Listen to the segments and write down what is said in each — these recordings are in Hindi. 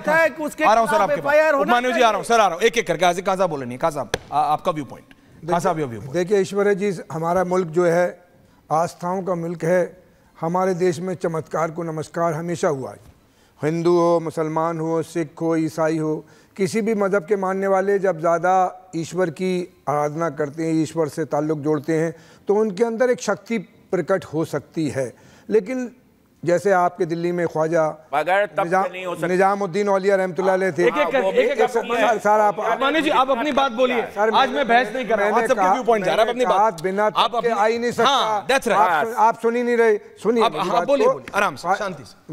था कि उसके एक एक करके आजिक काज़ा बोले नहीं काज़ा आपका व्यू पॉइंट काज़ा भी व्यू पॉइंट। देखिए ईश्वर जी, हमारा मुल्क जो है आस्थाओं का मुल्क है। हमारे देश में चमत्कार को नमस्कार हमेशा हुआ है। हिंदू हो, मुसलमान हो, सिख हो, ईसाई हो, किसी भी मज़हब के मानने वाले जब ज़्यादा ईश्वर की आराधना करते हैं, ईश्वर से ताल्लुक़ जोड़ते हैं तो उनके अंदर एक शक्ति प्रकट हो सकती है। लेकिन जैसे आपके दिल्ली में ख्वाजा निजामुद्दीन औलिया रहमतुल्लाह अलैह थे। आप अपनी बात बोलिए, आज मैं बहस नहीं कर रहा, बिना आ ही नहीं सकता, आप सुन ही नहीं रहे। सुनिए,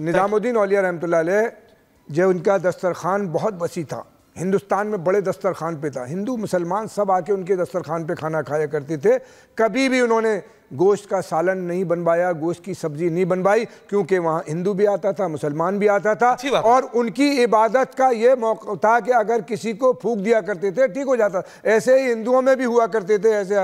निजामुद्दीन औलिया रहमतुल्लाह अलैह जो उनका दस्तरखान बहुत वसी था, हिंदुस्तान में बड़े दस्तरखान पे था, हिंदू मुसलमान सब आके उनके दस्तरखान पे खाना खाया करते थे। कभी भी उन्होंने गोश्त का सालन नहीं बनवाया, गोश्त की सब्जी नहीं बनवाई, क्योंकि वहाँ हिंदू भी आता था, मुसलमान भी आता था और उनकी इबादत का ये मौका था कि अगर किसी को फूंक दिया करते थे ठीक हो जाता। ऐसे ही हिंदुओं में भी हुआ करते थे ऐसे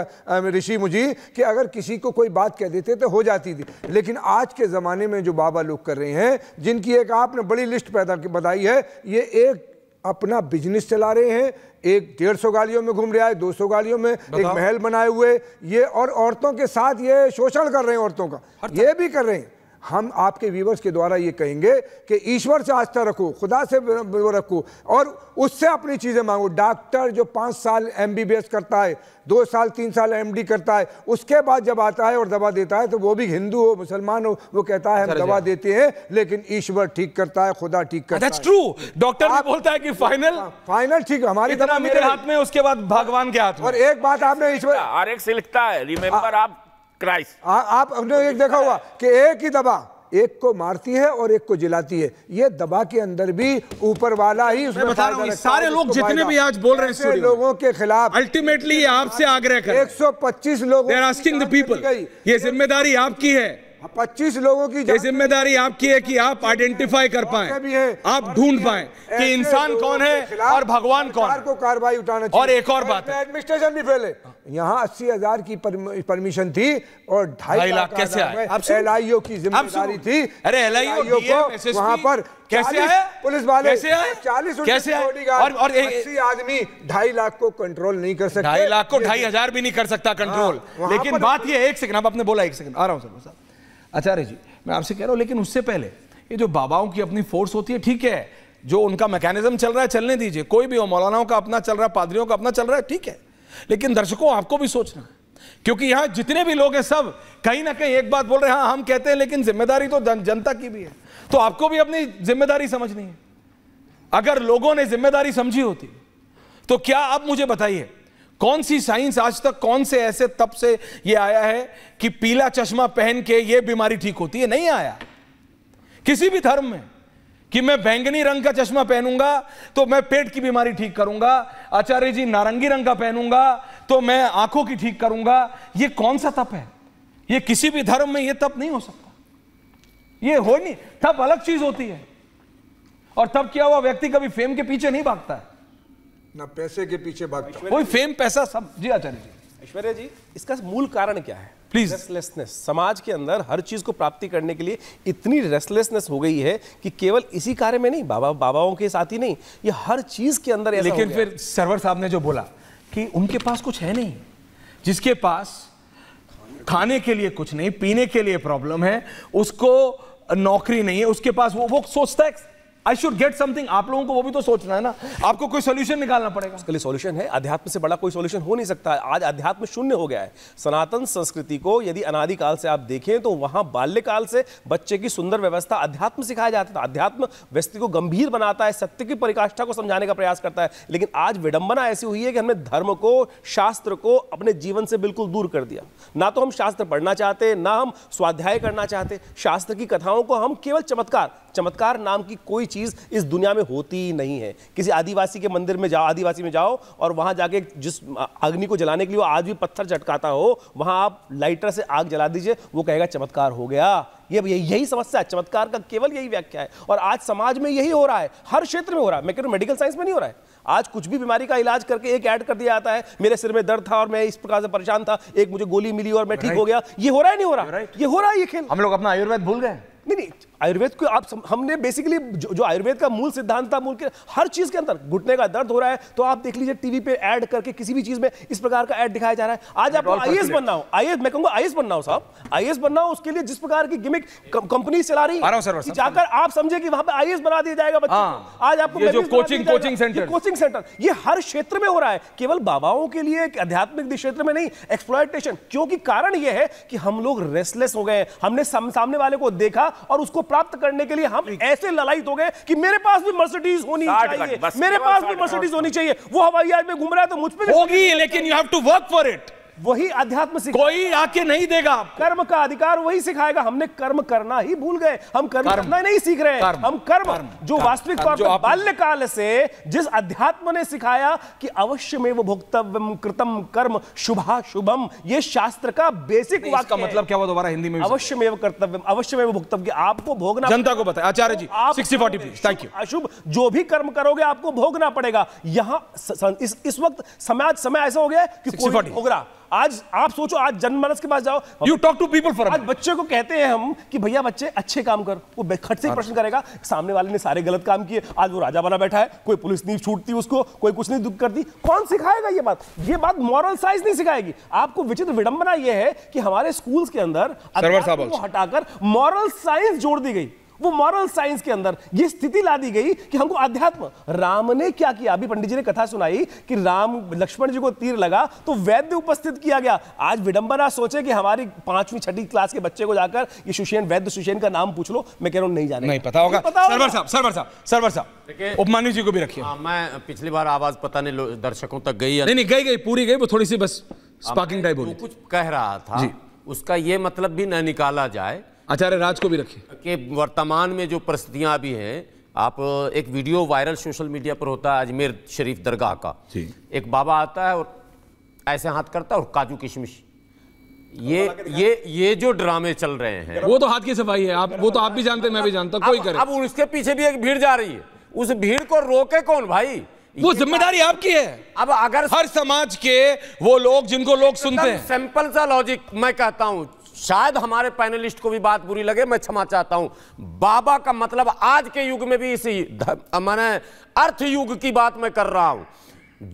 ऋषि मुझी कि अगर किसी को कोई बात कह देते तो हो जाती थी। लेकिन आज के ज़माने में जो बाबा लोग कर रहे हैं, जिनकी एक आपने बड़ी लिस्ट पैदा बताई है, ये एक अपना बिजनेस चला रहे हैं, एक 150 गाड़ियों में घूम रहा है, 200 गाड़ियों में एक महल बनाए हुए ये, और औरतों के साथ ये शोषण कर रहे हैं, औरतों का ये भी कर रहे हैं। हम आपके व्यूवर्स के द्वारा ये कहेंगे कि ईश्वर से आस्था रखो, खुदा से वो रखो और उससे अपनी चीज़ें मांगो। डॉक्टर जो 5 साल MBBS करता है, 2 साल 3 साल MD करता है, उसके बाद जब आता है और दवा देता है तो वो भी हिंदू हो मुसलमान हो, वो कहता है हम दवा देते हैं लेकिन ईश्वर ठीक करता है, खुदा ठीक करता है। That's true. डॉक्टर भी बोलता है कि फाइनल ठीक हमारी दवा मेरे हाथ में, उसके बाद भगवान के हाथ में। और एक बात आपने ईश्वर हर एक से लिखता है, रिमेंबर आप क्राइस्ट। आपने एक देखा हुआ कि एक ही दवा एक को मारती है और एक को जिलाती है। ये दवा के अंदर भी ऊपर वाला ही उसमें बता रहा हूं। सारे लोग जितने भी आज बोल रहे हैं लोगों के खिलाफ अल्टीमेटली आपसे आग्रह कर 125 लोग ये जिम्मेदारी आपकी है, 25 लोगों की जिम्मेदारी आपकी है कि आप आइडेंटिफाई कर पाए, आप ढूंढ पाए कि इंसान कौन है और भगवान कौन है, को कार्रवाई उठाना चाहिए। और एक और बात है, एडमिनिस्ट्रेशन भी फेल है। यहाँ 80,000 की परमिशन थी और 2.5 लाख कैसे आए? LIO की जिम्मेदारी थी। अरे LIO को वहाँ पर कैसे आए? पुलिस वाले 40 और 80 आदमी 2.5 लाख को कंट्रोल नहीं कर सकते, 2.5 लाख को 2,500 भी नहीं कर सकता कंट्रोल। लेकिन बात ये, एक सेकंड, आपने बोला, एक सेकंड आ रहा हूँ सर। आचार्य जी, मैं आपसे कह रहा हूँ, लेकिन उससे पहले ये जो बाबाओं की अपनी फोर्स होती है, ठीक है, जो उनका मैकेनिज्म चल रहा है चलने दीजिए, कोई भी हो, मौलानाओं का अपना चल रहा है, पादरियों का अपना चल रहा है, ठीक है, लेकिन दर्शकों आपको भी सोचना है, क्योंकि यहाँ जितने भी लोग हैं सब कहीं ना कहीं एक बात बोल रहे हैं, हाँ हम कहते हैं लेकिन जिम्मेदारी तो जनता की भी है, तो आपको भी अपनी जिम्मेदारी समझनी है। अगर लोगों ने जिम्मेदारी समझी होती तो क्या आप मुझे बताइए कौन सी साइंस आज तक, कौन से ऐसे तब से ये आया है कि पीला चश्मा पहन के ये बीमारी ठीक होती है? नहीं आया किसी भी धर्म में कि मैं बैंगनी रंग का चश्मा पहनूंगा तो मैं पेट की बीमारी ठीक करूंगा, आचार्य जी नारंगी रंग का पहनूंगा तो मैं आंखों की ठीक करूंगा। ये कौन सा तप है? ये किसी भी धर्म में ये तप नहीं हो सकता, ये हो नहीं। तप अलग चीज होती है और तप किया हुआ व्यक्ति कभी फेम के पीछे नहीं भागता है ना पैसे के पीछे भागता, कोई फेम पैसा सब। जी आचार्य जी, ऐश्वर्या जी, इसका मूल कारण क्या है? Please restlessness. समाज के अंदर हर चीज को प्राप्ति करने के लिए इतनी रेस्टलेसनेस हो गई है कि केवल इसी कार्य में नहीं, बाबाओं के साथ ही नहीं, ये हर चीज के अंदर ऐसा। लेकिन फिर सरवर साहब ने जो बोला कि उनके पास कुछ है नहीं, जिसके पास खाने के लिए कुछ नहीं, पीने के लिए प्रॉब्लम है, उसको नौकरी नहीं है, उसके पास वो सोचता है आई शुड गेट समथिंग। आप लोगों को वो भी तो सोचना है ना, आपको कोई सोल्यूशन निकालना पड़ेगा। उसके लिए सोल्यूशन है, अध्यात्म से बड़ा कोई सोल्यूशन हो नहीं सकता। आज अध्यात्म शून्य हो गया है। सनातन संस्कृति को यदि अनादिकाल से आप देखें तो वहाँ बाल्यकाल से बच्चे की सुंदर व्यवस्था अध्यात्म सिखाया जाता था। अध्यात्म व्यक्ति को गंभीर बनाता है, सत्य की परिकाष्ठा को समझाने का प्रयास करता है। लेकिन आज विडंबना ऐसी हुई है कि हमने धर्म को, शास्त्र को अपने जीवन से बिल्कुल दूर कर दिया। ना तो हम शास्त्र पढ़ना चाहते, ना हम स्वाध्याय करना चाहते। शास्त्र की कथाओं को हम केवल चमत्कार नाम की कोई चीज इस दुनिया में होती ही नहीं है। किसी आदिवासी के मंदिर में जाओ, आदिवासी में जाओ और वहां जाके जिस अग्नि को जलाने के लिए वो आज भी पत्थर झटकाता हो, वहां आप लाइटर से आग जला दीजिए, वो कहेगा चमत्कार हो गया। यही समस्या है, चमत्कार का केवल यही व्याख्या है। और आज समाज में यही हो रहा है, हर क्षेत्र में हो रहा है। मैं कह रहा हूं मेडिकल साइंस में नहीं हो रहा है। आज कुछ भी बीमारी का इलाज करके एक ऐड कर दिया जाता है, मेरे सिर में दर्द था और मैं इस प्रकार से परेशान था, एक मुझे गोली मिली और मैं ठीक हो गया। ये हो रहा है, नहीं हो रहा? ये हो रहा है। ये खेल हम लोग अपना आयुर्वेद भूल गए। नहीं आयुर्वेद को आप हमने बेसिकली जो आयुर्वेद का मूल सिद्धांत था, मूल के हर चीज के अंदर घुटने का दर्द हो रहा है तो आप देख लीजिए टीवी पे ऐड करके किसी भी चीज में इस प्रकार का ऐड दिखाया जा रहा है। आज आपको आईएएस बनना हो, आईएएस मैं कहूंगा आईएएस बनना हो साहब, आईएएस बनना हो उसके लिए जिस प्रकार की गिमिक कंपनी चला रही है जाकर आप समझे कि वहां पे आईएएस बना दिया जाएगा बच्चों को। आज आपको कोचिंग सेंटर ये हर क्षेत्र में हो रहा है, केवल बाबाओं के लिए आध्यात्मिक क्षेत्र में नहीं, एक्सप्लॉयटेशन। क्योंकि कारण यह है कि हम लोग रेस्टलेस हो गए, हमने सामने वाले को देखा और उसको प्राप्त करने के लिए हम ऐसे ललायित हो गए कि मेरे पास भी मर्सिडीज होनी चाहिए, मेरे पास भी मर्सिडीज होनी चाहिए, वो हवाई जहाज में घूम रहा है तो मुझ पे होगी, लेकिन you have to work for it. वही आध्यात्म सिखाएगा, कोई आके नहीं देगा, कर्म का अधिकार वही सिखाएगा। हमने कर्म करना ही भूल गए, हम कर्म करना नहीं सीख रहे हैं, हम कर्म जो वास्तविक तौर पर बाल्यकाल से जिस अध्यात्म ने सिखाया कि अवश्यमेव भोक्तव्यम कृतम कर्म शुभाशुभम, ये शास्त्र का बेसिक वाक्य है। मतलब क्या हुआ दोबारा हिंदी में? अवश्यमेव कर्तव्यम, अवश्यमेव भोक्तव्यम, आपको भोगना, जनता को बताएं Acharya ji 60-40 please, thank you. अशुभ जो भी कर्म करोगे आपको भोगना पड़ेगा। यहाँ इस वक्त समाज समय ऐसा हो गया है कि कोई भोग रहा। आज आप सोचो, आज जनमानस के पास जाओ, you talk to people for, आज बच्चे को कहते हैं हम कि भैया बच्चे अच्छे काम कर, वो खट से प्रश्न करेगा सामने वाले ने सारे गलत काम किए, आज वो राजा बना बैठा है, कोई पुलिस नहीं छूटती उसको, कोई कुछ नहीं दुख करती। कौन सिखाएगा ये बात? ये बात मॉरल साइंस नहीं सिखाएगी आपको। विचित्र विडंबना यह है कि हमारे स्कूल्स के अंदर अध्यात्म को हटाकर मॉरल साइंस जोड़ दी गई, वो मॉरल साइंस के अंदर ये स्थिति ला दी गई कि हमको अध्यात्म। राम ने क्या किया? अभी पंडित जी ने कथा सुनाई कि राम लक्ष्मण जी को तीर लगा तो वैद्य उपस्थित किया गया। आज विडंबना सोचे कि हमारी 5वीं 6ठी क्लास के बच्चे को जाकर ये सुषेण वैद्य सुषेण का नाम पूछ लो, मैं कह रहा हूं नहीं जाने, नहीं पता होगा। सरवर साहब उपमान्यु जी को भी रखिए। मैं पिछली बार आवाज पता नहीं दर्शकों तक गई या नहीं, गई पूरी गई, वो थोड़ी सी बस स्पार्किंग टाइप हो गई। कुछ कह रहा था उसका ये मतलब भी ना निकाला जाए। आचार्य राज को भी रखिए कि वर्तमान में जो परिस्थितियां अभी हैं, आप एक वीडियो वायरल सोशल मीडिया पर होता है अजमेर शरीफ दरगाह का, एक बाबा आता है और ऐसे हाथ करता है और काजू किशमिश, ये जो ड्रामे चल रहे हैं वो तो हाथ की सफाई है, आप वो तो आप भी जानते हैं, मैं भी जानता हूँ, कोई करे। अब उसके पीछे भी एक भीड़ जा रही है, उस भीड़ को रोके कौन भाई? वो जिम्मेदारी आपकी है। अब अगर हर समाज के वो लोग जिनको लोग सुनते हैं, सिंपल सा लॉजिक मैं कहता हूँ, शायद हमारे पैनलिस्ट को भी बात बुरी लगे, मैं क्षमा चाहता हूं, बाबा का मतलब आज के युग में भी इसी मैंने अर्थ युग की बात मैं कर रहा हूं,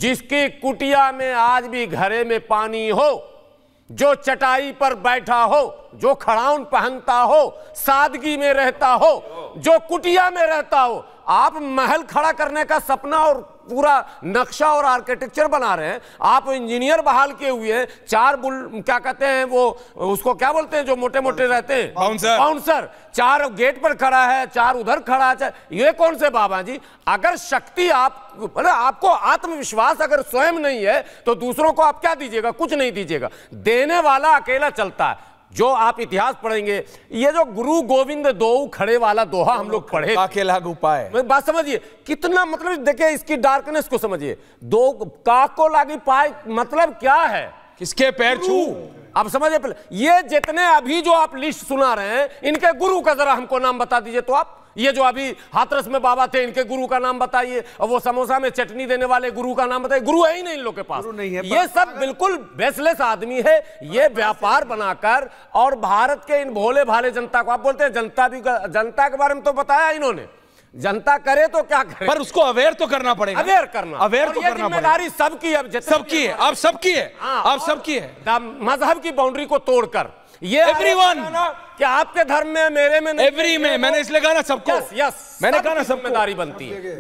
जिसकी कुटिया में आज भी घरे में पानी हो, जो चटाई पर बैठा हो, जो खड़ाउन पहनता हो, सादगी में रहता हो, जो कुटिया में रहता हो, आप महल खड़ा करने का सपना और पूरा नक्शा और आर्किटेक्चर बना रहे हैं, आप इंजीनियर बहाल किए हुए हैं, 4 क्या कहते हैं वो, उसको क्या बोलते हैं जो मोटे मोटे रहते हैं, बाउंसर, 4 गेट पर खड़ा है, 4 उधर खड़ा है, ये कौन से बाबा जी? अगर शक्ति आपको आत्मविश्वास अगर स्वयं नहीं है तो दूसरों को आप क्या दीजिएगा? कुछ नहीं दीजिएगा। देने वाला अकेला चलता है। जो आप इतिहास पढ़ेंगे, ये जो गुरु गोविंद दोऊ खड़े वाला दोहा हम लोग पढ़े, काकेला उपाय, बात समझिए कितना, मतलब देखिए इसकी डार्कनेस को समझिए, दो काको लागी पाए मतलब क्या है, किसके पैर छू, आप समझिए। ये जितने अभी जो आप लिस्ट सुना रहे हैं, इनके गुरु का जरा हमको नाम बता दीजिए तो आप, ये जो अभी हाथरस में बाबा थे, इनके गुरु का नाम बताइए, और वो समोसा में चटनी देने वाले गुरु का नाम बताइए। गुरु है ही नहीं इन लोग के पास, नहीं है, ये सब बिल्कुल बेसलेस आदमी है, ये व्यापार बनाकर और भारत के इन भोले भाले जनता को, आप बोलते हैं जनता भी, जनता के बारे में तो बताया इन्होंने, जनता करे तो क्या करे, पर उसको अवेयर तो करना पड़ेगा, अवेयर तो करना जिम्मेदारी सबकी है, आप सबकी है, आप सबकी है, मजहब की बाउंड्री को तोड़कर ये एवरीवन, क्या आपके धर्म में मेरे में नहीं, एवरी में, मैंने इसलिए कहा ना सबको, यस मैंने कहा ना, जिम्मेदारी बनती है।